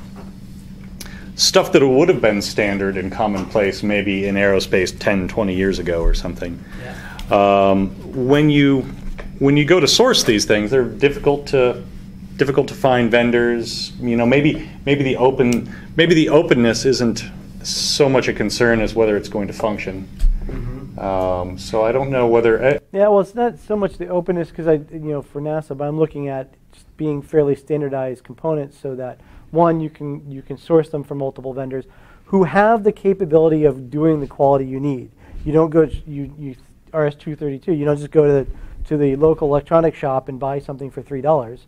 stuff that would have been standard and commonplace maybe in aerospace 10, 20 years ago or something. Yeah. When you go to source these things, they're difficult to find vendors. You know, maybe the openness isn't so much a concern as whether it's going to function. Mm-hmm. So I don't know whether. Yeah, well, it's not so much the openness because for NASA, but I'm looking at just being fairly standardized components so that. One, you can source them from multiple vendors who have the capability of doing the quality you need. You don't go you RS-232. You don't just go to the local electronics shop and buy something for $3.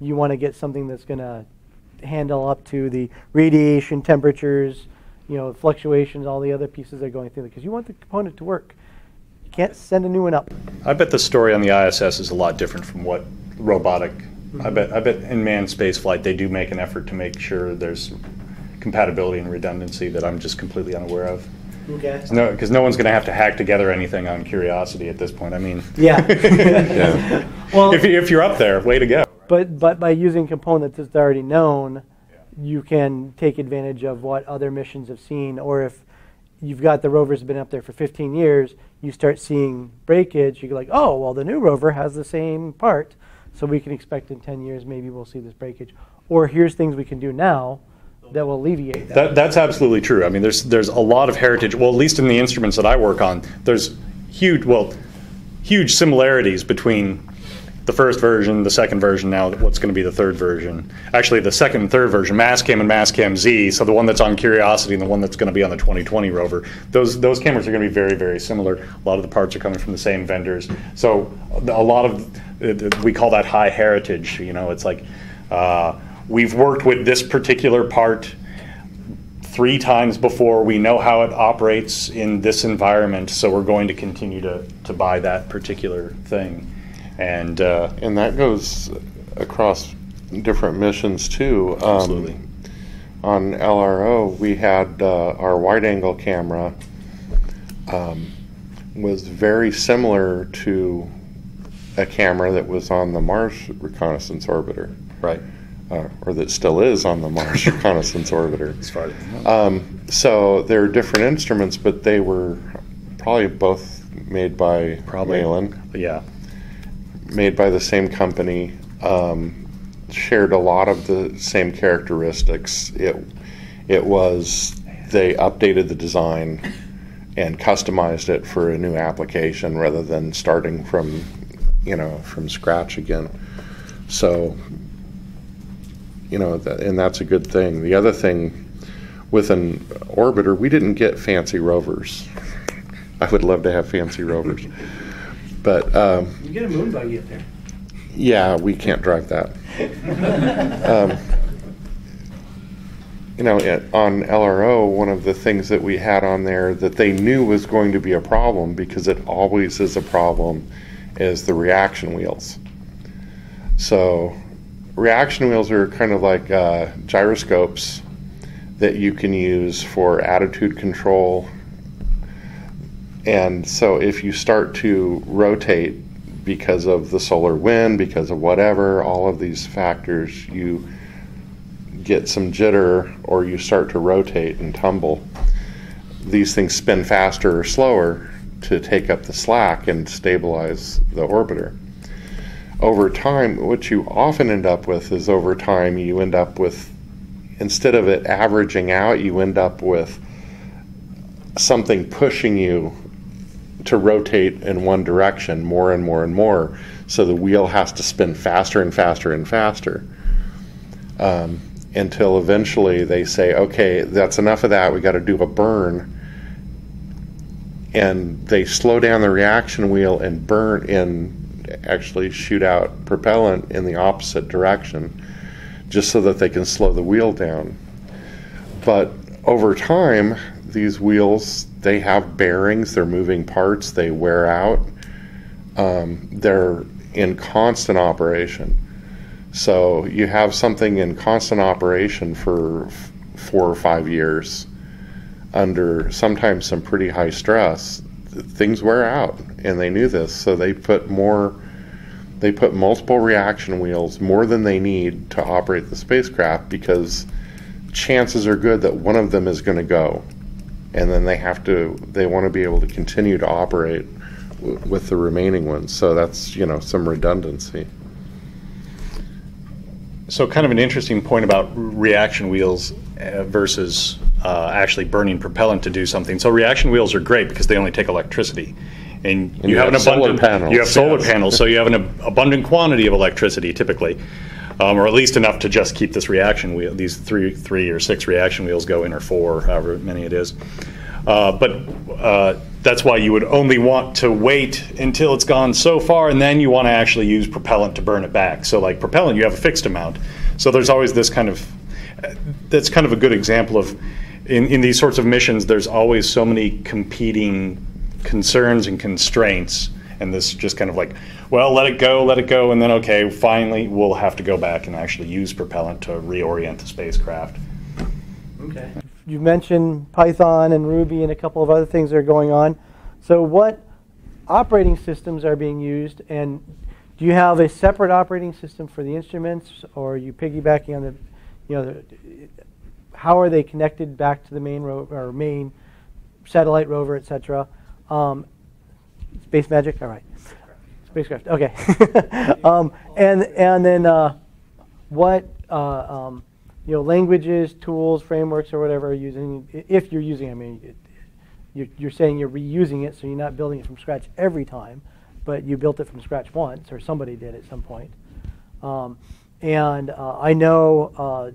You want to get something that's going to handle up to the radiation temperatures, you know, fluctuations, all the other pieces that are going through it, because you want the component to work. You can't send a new one up. I bet the story on the ISS is a lot different from what robotic. I bet in manned spaceflight they do make an effort to make sure there's compatibility and redundancy that I'm just completely unaware of. Okay. No, because no one's going to have to hack together anything on Curiosity at this point. I mean, yeah. Yeah. Well, if you're up there, way to go. But by using components that's already known, you can take advantage of what other missions have seen. Or if you've got the rover's been up there for 15 years, you start seeing breakage. You're like, oh, well, the new rover has the same part. So we can expect in 10 years maybe we'll see this breakage, or here's things we can do now that will alleviate that. That's absolutely true. I mean, there's a lot of heritage. Well, at least in the instruments that I work on, there's huge, well, huge similarities between the first version, the second version, now what's going to be the third version. Actually, the second and third version, Mastcam and Mastcam-Z, so the one that's on Curiosity and the one that's going to be on the 2020 rover, those cameras are going to be very, very similar. A lot of the parts are coming from the same vendors. So a lot of, we call that high heritage. You know, it's like we've worked with this particular part 3 times before. We know how it operates in this environment, so we're going to continue to buy that particular thing. And that goes across different missions too. Absolutely. On LRO, we had our wide-angle camera was very similar to a camera that was on the Mars Reconnaissance Orbiter. Right. Or that still is on the Mars Reconnaissance Orbiter. As far as I know. So they're different instruments, but they were probably both made by Malin. Yeah. Made by the same company, shared a lot of the same characteristics. It was, they updated the design and customized it for a new application rather than starting from, you know, from scratch again. So, you know, and that's a good thing. The other thing with an orbiter, we didn't get fancy rovers. I would love to have fancy rovers. But you get a moon buggy up there. Yeah, we can't drive that. You know, on LRO, one of the things that we had on there that they knew was going to be a problem, because it always is a problem, is the reaction wheels. So reaction wheels are kind of like gyroscopes that you can use for attitude control. And so if you start to rotate because of the solar wind, because of whatever, all of these factors, you get some jitter or you start to rotate and tumble. These things spin faster or slower to take up the slack and stabilize the orbiter. Over time, what you often end up with is over time you end up with, instead of it averaging out, you end up with something pushing you to rotate in one direction more and more and more, so the wheel has to spin faster and faster and faster until eventually they say, okay, that's enough of that, we got to do a burn, and they slow down the reaction wheel and burn and actually shoot out propellant in the opposite direction just so that they can slow the wheel down. But over time, these wheels, they have bearings, they're moving parts, they wear out, they're in constant operation. So you have something in constant operation for 4 or 5 years under sometimes some pretty high stress. Things wear out, and they knew this, so they put multiple reaction wheels, more than they need to operate the spacecraft, because chances are good that one of them is going to go. And then they want to be able to continue to operate with the remaining ones. So that's, you know, some redundancy. So kind of an interesting point about reaction wheels versus actually burning propellant to do something. So reaction wheels are great because they only take electricity. And you have an abundant solar panels. You have solar panels, so you have an abundant quantity of electricity typically. Or at least enough to just keep this reaction wheel, these three or six reaction wheels going, or 4, however many it is. But that's why you would only want to wait until it's gone so far, and then you want to actually use propellant to burn it back. So like propellant, you have a fixed amount. So there's always this kind of, that's kind of a good example of, in these sorts of missions, there's always so many competing concerns and constraints. And this just kind of like, well, let it go, and then, okay, finally we'll have to go back and actually use propellant to reorient the spacecraft. Okay. You mentioned Python and Ruby and a couple of other things that are going on. So what operating systems are being used, and do you have a separate operating system for the instruments, or are you piggybacking on the, you know, how are they connected back to the main rover, or main satellite rover, et cetera? Space Magic, all right. Spacecraft, okay. And then what you know, languages, tools, frameworks, or whatever are using, if you're using, I mean, you're saying you're reusing it, so you're not building it from scratch every time. but you built it from scratch once, or somebody did at some point. I know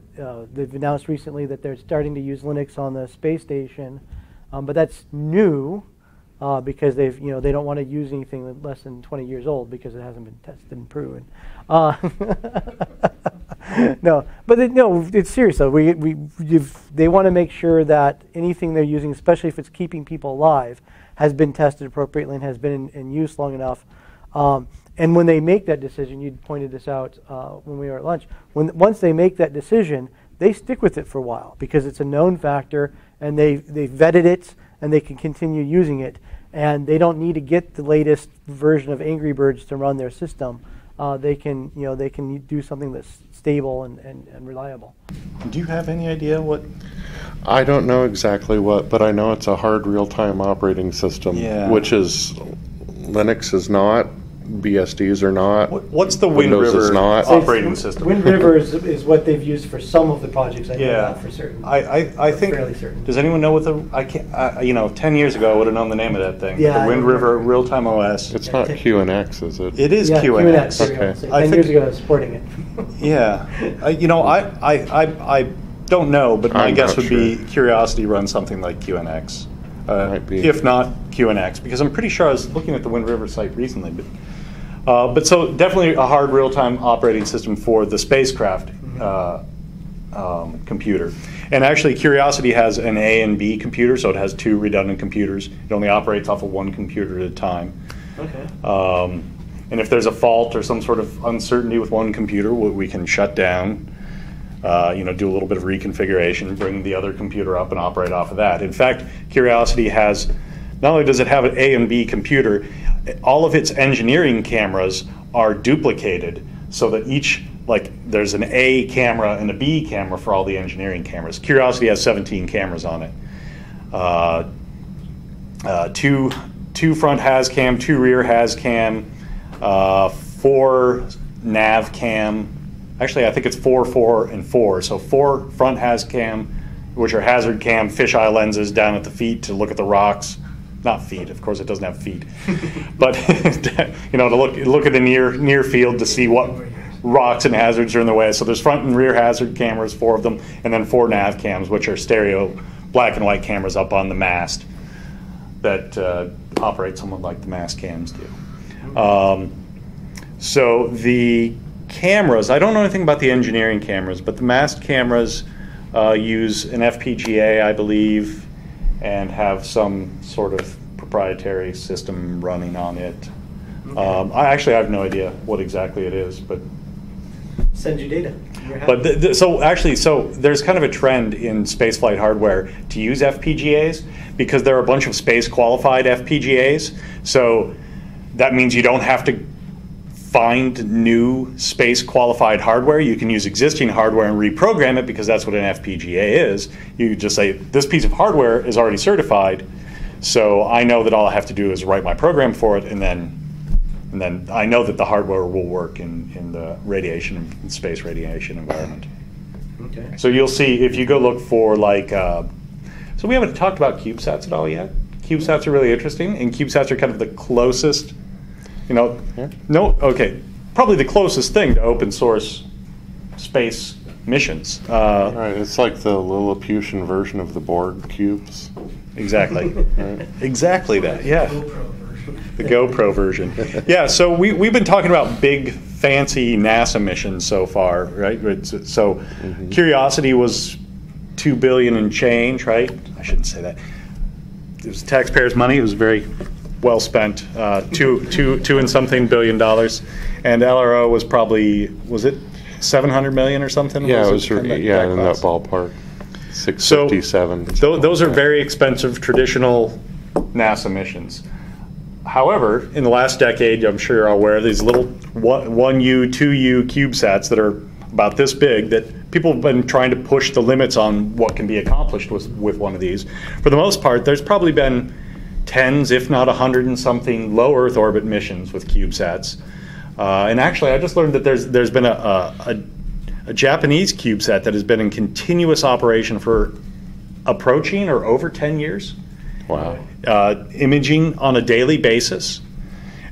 they've announced recently that they're starting to use Linux on the space station, but that's new because they've, they don't want to use anything less than 20 years old because it hasn't been tested and proven. No, but no, it's serious though. They want to make sure that anything they're using, especially if it's keeping people alive, has been tested appropriately and has been in use long enough. And when they make that decision, you pointed this out when we were at lunch, once they make that decision, they stick with it for a while because it's a known factor and they vetted it and they can continue using it. And they don't need to get the latest version of Angry Birds to run their system. They can, they can do something that's stable and reliable. Do you have any idea what? I don't know exactly what, but I know it's a hard real-time operating system, which is Linux is not. BSDs are not. What's the Wind River operating system? Wind River is what they've used for some of the projects. I know that for certain. I think fairly certain. Does anyone know what the? I can't. 10 years ago I would have known the name of that thing. Yeah, the Wind River real time OS. It's not QNX, is it? It is QNX. Okay. 10 years ago, I was supporting it. I don't know, but my guess would be Curiosity runs something like QNX. If not QNX, because I'm pretty sure I was looking at the Wind River site recently. But so definitely a hard real-time operating system for the spacecraft computer. And actually Curiosity has an A and B computer, so it has two redundant computers. It only operates off of one computer at a time. Okay. And if there's a fault or some sort of uncertainty with one computer, we can shut down. Do a little bit of reconfiguration, bring the other computer up and operate off of that. In fact, Curiosity has, not only does it have an A and B computer, all of its engineering cameras are duplicated so that each, there's an A camera and a B camera for all the engineering cameras. Curiosity has 17 cameras on it. Two front HasCam, two rear HasCam, four nav cam. Actually, I think it's 4, 4, and 4. So 4 front HasCam, which are hazard cam fisheye lenses down at the feet to look at the rocks. Not feet, of course, it doesn't have feet, but to look at the near field to see what rocks and hazards are in the way. So there's front and rear hazard cameras, 4 of them, and then 4 nav cams, which are stereo black and white cameras up on the mast that operate somewhat like the mast cams do. So the cameras, I don't know anything about the engineering cameras, but the mast cameras use an FPGA, I believe, and have some sort of proprietary system running on it. Okay. I have no idea what exactly it is, but send you data. But so there's kind of a trend in spaceflight hardware to use FPGAs because there are a bunch of space qualified FPGAs. So that means you don't have to find new space-qualified hardware. You can use existing hardware and reprogram it because that's what an FPGA is. You just say, this piece of hardware is already certified, so I know that all I have to do is write my program for it, and then I know that the hardware will work in the space radiation environment. Okay. So you'll see, if you go look for so we haven't talked about CubeSats at all yet. CubeSats are really interesting, and CubeSats are kind of the closest probably the closest thing to open source space missions. Right, it's like the Lilliputian version of the Borg cubes. Exactly. Right. Exactly that, yeah. The GoPro version. Yeah, so we've been talking about big, fancy NASA missions so far, right? So Curiosity was $2 billion and change, right? I shouldn't say that. It was taxpayers' money. It was very well spent, two and something $billion, and LRO was probably, was it 700 million or something? Yeah, in that ballpark, 657. So those are very expensive traditional NASA missions. However, in the last decade, I'm sure you're aware of these little 1U, 2U CubeSats that are about this big that people have been trying to push the limits on what can be accomplished with one of these. For the most part, there's probably been tens, if not 100 and something, low Earth orbit missions with CubeSats. And actually, I just learned that there's been a Japanese CubeSat that has been in continuous operation for approaching or over 10 years. Wow. Imaging on a daily basis.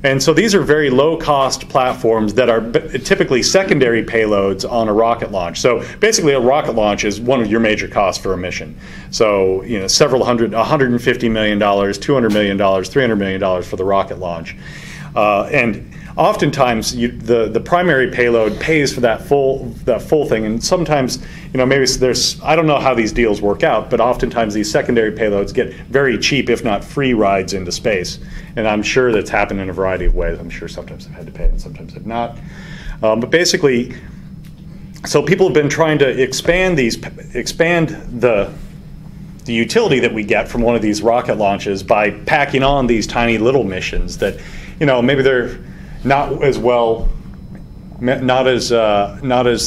And so these are very low-cost platforms that are typically secondary payloads on a rocket launch. So basically, a rocket launch is one of your major costs for a mission. So several hundred, $150 million, $200 million, $300 million for the rocket launch. And oftentimes, the primary payload pays for that full thing. And sometimes, maybe there's, I don't know how these deals work out, but oftentimes these secondary payloads get very cheap, if not free, rides into space. And I'm sure that's happened in a variety of ways. I'm sure sometimes they've had to pay and sometimes they've not. But basically, so people have been trying to expand these, the utility that we get from one of these rocket launches by packing on these tiny little missions that, maybe they're not as well, not as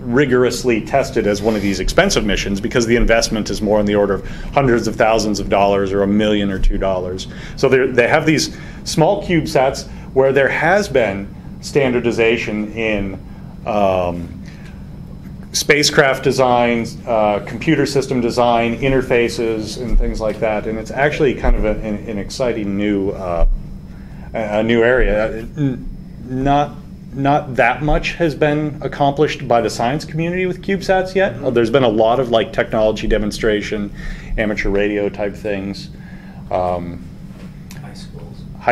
rigorously tested as one of these expensive missions, because the investment is more in the order of hundreds of thousands of dollars or $1 million or $2 million. So they have these small CubeSats where there has been standardization in spacecraft designs, computer system design, interfaces, and things like that. And it's actually kind of an exciting new new area. Not that much has been accomplished by the science community with CubeSats yet. There's been a lot of like technology demonstration, amateur radio type things. High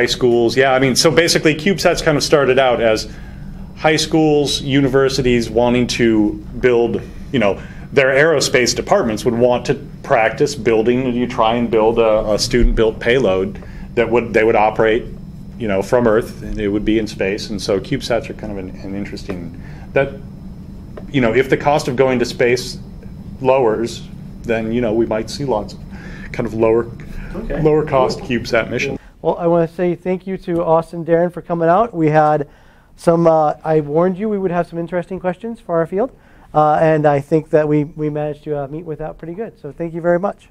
schools, yeah. I mean, so basically CubeSats kind of started out as high schools, universities wanting to build, their aerospace departments would want to practice building, and you try and build a student-built payload that they would operate from Earth, and it would be in space. And so CubeSats are kind of an interesting, that, if the cost of going to space lowers, then, we might see lots of kind of lower cost CubeSat missions. Well, I want to say thank you to Austin, Darren, for coming out. We had some, I warned you we would have some interesting questions for our field, and I think that we managed to meet with that pretty good. So thank you very much.